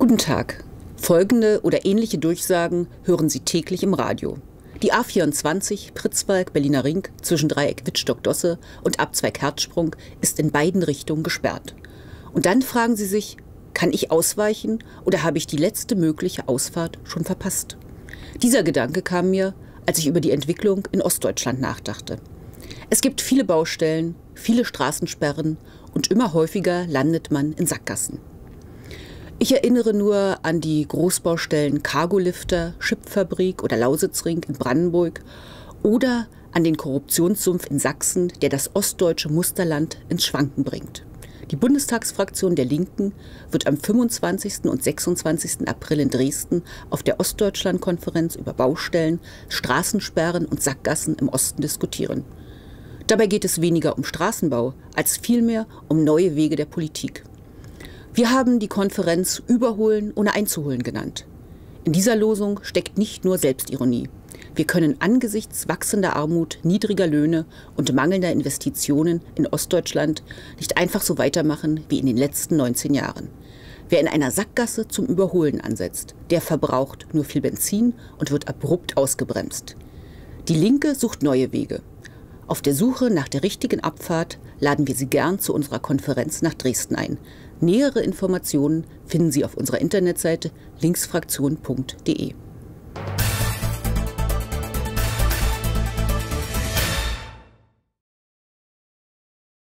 Guten Tag. Folgende oder ähnliche Durchsagen hören Sie täglich im Radio. Die A24 Pritzwalk Berliner Ring zwischen Dreieck Wittstock-Dosse und Abzweig Herzsprung ist in beiden Richtungen gesperrt. Und dann fragen Sie sich, kann ich ausweichen oder habe ich die letzte mögliche Ausfahrt schon verpasst? Dieser Gedanke kam mir, als ich über die Entwicklung in Ostdeutschland nachdachte. Es gibt viele Baustellen, viele Straßensperren und immer häufiger landet man in Sackgassen. Ich erinnere nur an die Großbaustellen Cargolifter, Chipfabrik oder Lausitzring in Brandenburg oder an den Korruptionssumpf in Sachsen, der das ostdeutsche Musterland ins Schwanken bringt. Die Bundestagsfraktion der Linken wird am 25. und 26. April in Dresden auf der Ostdeutschlandkonferenz über Baustellen, Straßensperren und Sackgassen im Osten diskutieren. Dabei geht es weniger um Straßenbau, als vielmehr um neue Wege der Politik. Wir haben die Konferenz Überholen ohne einzuholen genannt. In dieser Losung steckt nicht nur Selbstironie. Wir können angesichts wachsender Armut, niedriger Löhne und mangelnder Investitionen in Ostdeutschland nicht einfach so weitermachen wie in den letzten 19 Jahren. Wer in einer Sackgasse zum Überholen ansetzt, der verbraucht nur viel Benzin und wird abrupt ausgebremst. Die Linke sucht neue Wege. Auf der Suche nach der richtigen Abfahrt laden wir Sie gern zu unserer Konferenz nach Dresden ein. Nähere Informationen finden Sie auf unserer Internetseite linksfraktion.de.